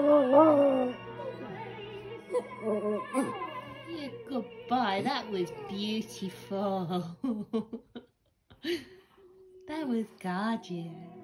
Yeah, goodbye. That was beautiful. That was gorgeous.